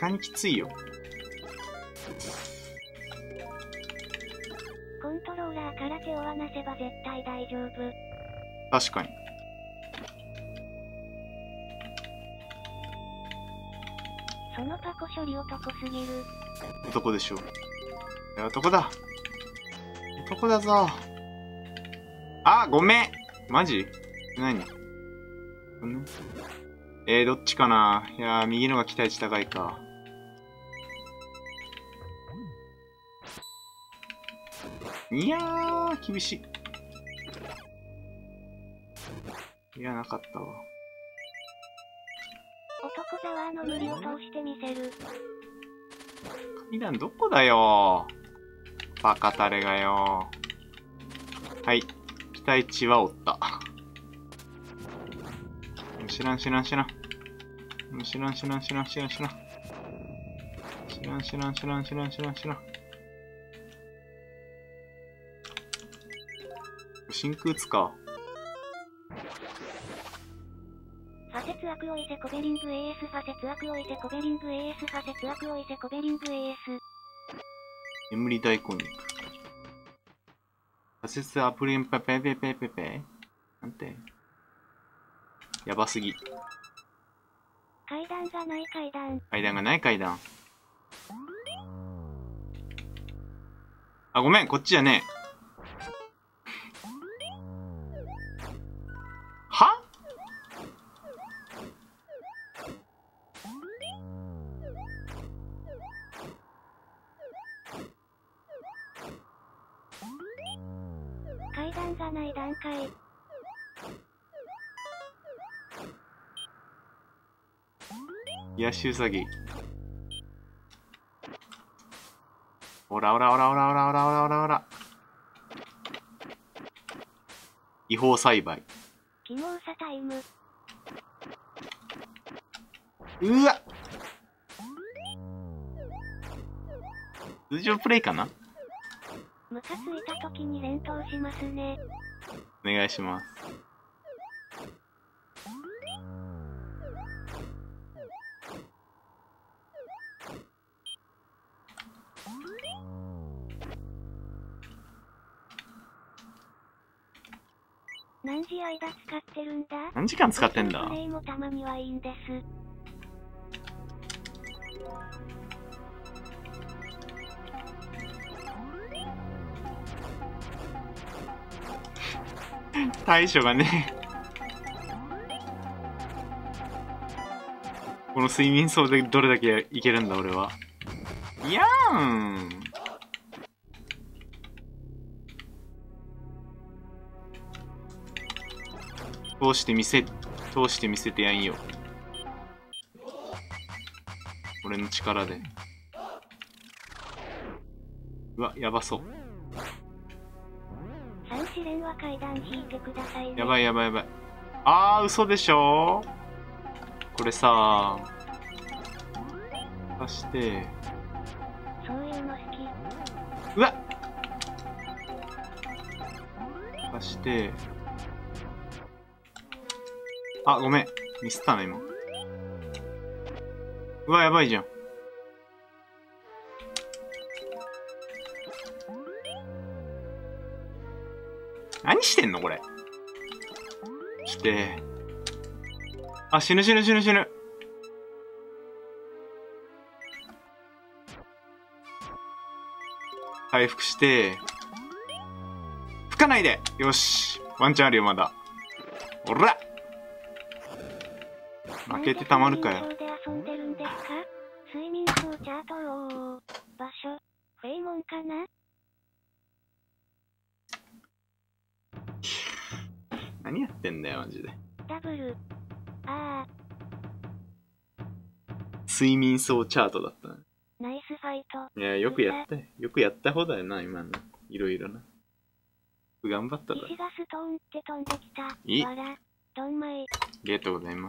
かにきついよ。コントローラーから手を離せば絶対大丈夫。確かに。そのパコ処理男すぎる。男でしょう。男だ。男だぞ。あ、ごめん。マジ？何？どっちかな。いやー、右のが期待値高いか。いやー、厳しい。いや、なかったわ。男ザワーの無理を通してみせる。階段どこだよー。バカタレがよー。はい。期待値は折った。知らん。真空打つか。ファセツアクオイセコベリング AS ファセツアクオイセコベリング AS ファセツアクオイセコベリング AS 眠り大根肉ファセツアプリンパペペペペペなんてやばすぎ。階段がない。あ、ごめん、こっちじゃねえ。ヤシウサギ。オラオラオラオラオラオラオラオラオラ。違法栽培。キモウサタイム。うわ。通常プレイかな。ムカついた時に連投しますね。お願いします。何時間使ってるんだ？何時間使ってんだ？プレイもたまにはいいんです。対処がね。この睡眠層でどれだけいけるんだ俺は。いやーん。通して見せてやんよ。俺の力で。うわ、やばそう。やばい。あー、嘘でしょー。これさー。足して。うわっ。足して。あ、ごめん。ミスったな、今。うわ、やばいじゃん。何してんのこれ。して。あ、死ぬ。回復して。吹かないで。よし。ワンチャンあるよ、まだ。おら負けてたまるかよ。何やってんだよマジで。睡眠層チャートだったね。ナイスファイト。いや、よくやった方だよな今の。いろいろな。頑張っただ。石がストーンって飛んできた。ありがとうございます。